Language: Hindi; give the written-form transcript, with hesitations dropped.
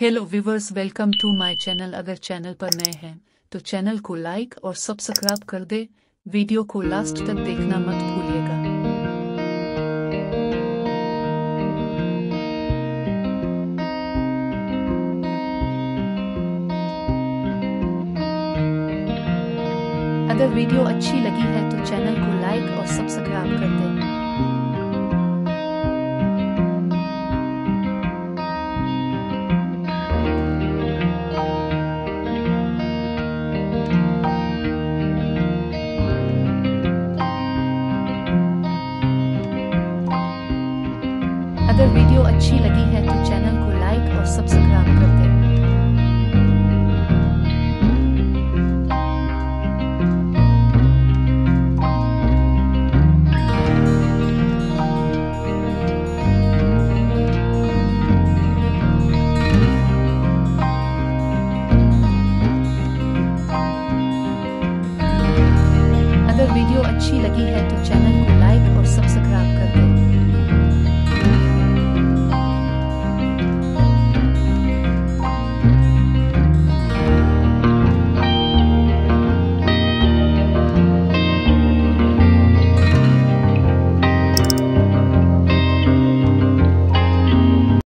Hello viewers, welcome to my channel. अगर चैनल पर नए हैं तो चैनल को लाइक और सब्सक्राइब कर दे। वीडियो को लास्ट तक देखना मत भूलिएगा। अगर वीडियो अच्छी लगी है तो चैनल को लाइक और सब्सक्राइब कर दे। अगर वीडियो अच्छी लगी है तो चैनल को लाइक और सब्सक्राइब कर दें। अगर वीडियो अच्छी लगी है तो चैनल को लाइक और सब्सक्राइब कर दें।